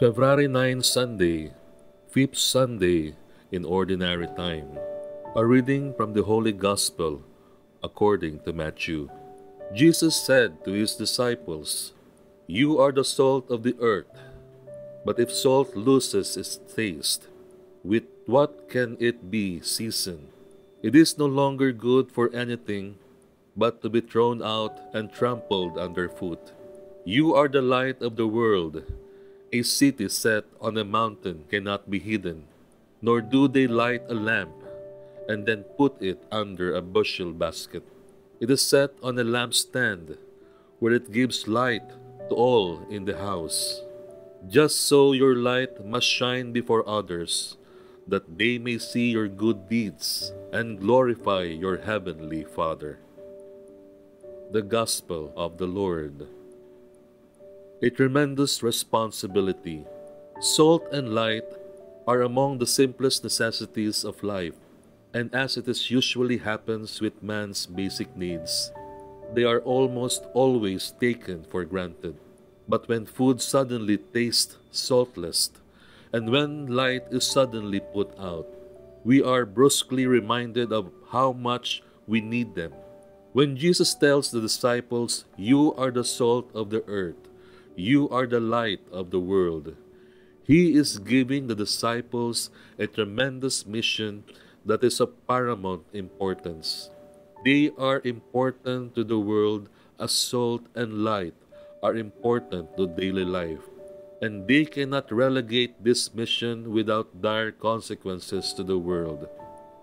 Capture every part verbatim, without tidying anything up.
February ninth, Sunday, Fifth Sunday in Ordinary Time. A reading from the Holy Gospel according to Matthew. Jesus said to his disciples, "You are the salt of the earth, but if salt loses its taste, with what can it be seasoned? It is no longer good for anything but to be thrown out and trampled underfoot. You are the light of the world. A city set on a mountain cannot be hidden, nor do they light a lamp and then put it under a bushel basket. It is set on a lampstand, where it gives light to all in the house. Just so your light must shine before others, that they may see your good deeds and glorify your heavenly Father." The Gospel of the Lord. A tremendous responsibility. Salt and light are among the simplest necessities of life, and as it is usually happens with man's basic needs, they are almost always taken for granted. But when food suddenly tastes saltless, and when light is suddenly put out, we are brusquely reminded of how much we need them. When Jesus tells the disciples, "You are the salt of the earth, you are the light of the world," he is giving the disciples a tremendous mission that is of paramount importance. They are important to the world as salt and light are important to daily life, and they cannot relegate this mission without dire consequences to the world.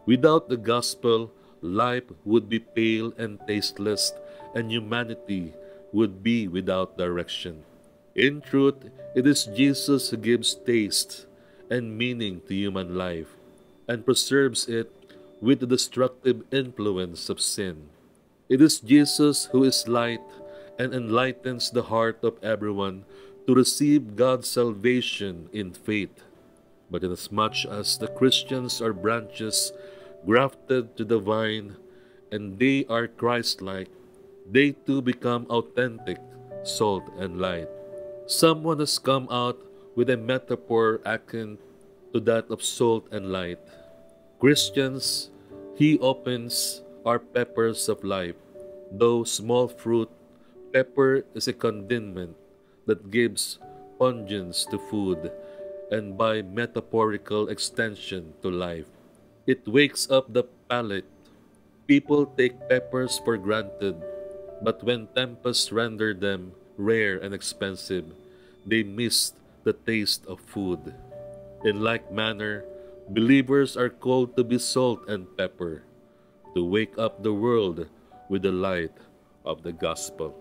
Without the gospel, life would be pale and tasteless, and humanity would be without direction. In truth, it is Jesus who gives taste and meaning to human life and preserves it with the destructive influence of sin. It is Jesus who is light and enlightens the heart of everyone to receive God's salvation in faith. But inasmuch as the Christians are branches grafted to the vine and they are Christ-like, they too become authentic salt and light. Someone has come out with a metaphor akin to that of salt and light. Christians, he opens, are peppers of life. Though small fruit, pepper is a condiment that gives pungence to food and by metaphorical extension to life. It wakes up the palate. People take peppers for granted, but when tempests render them rare and expensive, they miss the taste of food. In like manner, believers are called to be salt and pepper, to wake up the world with the light of the gospel.